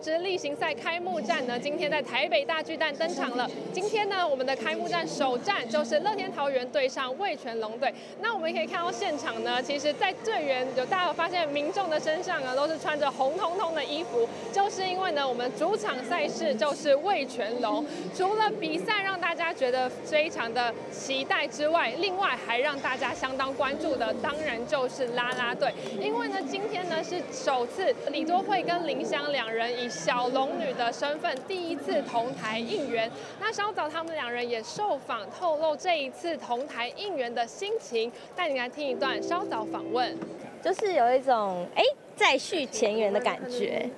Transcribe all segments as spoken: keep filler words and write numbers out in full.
职例行赛开幕战呢，今天在台北大巨蛋登场了。今天呢，我们的开幕战首战就是乐天桃园对上味全龙队。那我们可以看到现场呢，其实，在队员有大家有发现，民众的身上啊都是穿着红彤彤的衣服，就是因为呢，我们主场赛事就是味全龙。除了比赛让大家觉得非常的期待之外，另外还让大家相当关注的，当然就是啦啦队，因为呢，今天呢是首次李多慧跟林湘两人以小龙女的身份第一次同台应援。那稍早他们两人也受访透露这一次同台应援的心情，带你来听一段稍早访问，就是有一种哎再续前缘的感觉，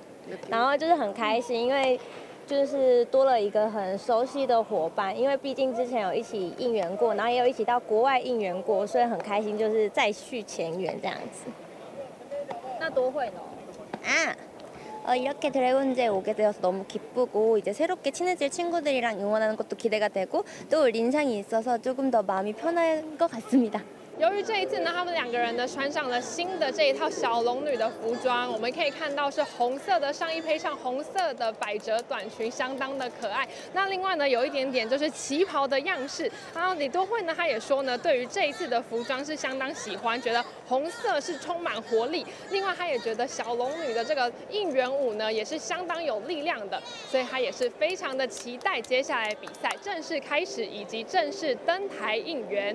然后就是很开心，因为就是多了一个很熟悉的伙伴，因为毕竟之前有一起应援过，然后也有一起到国外应援过，所以很开心，就是再续前缘这样子。那多会呢？啊。어, 이렇게 드래곤 제에 오게 되어서 너무 기쁘고 이제 새롭게 친해질 친구들이랑 응원하는 것도 기대가 되고 또 린상이 있어서 조금 더 마음이 편한 것 같습니다. 由于这一次呢，他们两个人呢穿上了新的这一套小龙女的服装，我们可以看到是红色的上衣配上红色的百褶短裙，相当的可爱。那另外呢，有一点点就是旗袍的样式。然后李多慧呢，她也说呢，对于这一次的服装是相当喜欢，觉得红色是充满活力。另外，她也觉得小龙女的这个应援舞呢，也是相当有力量的，所以她也是非常的期待接下来比赛正式开始以及正式登台应援。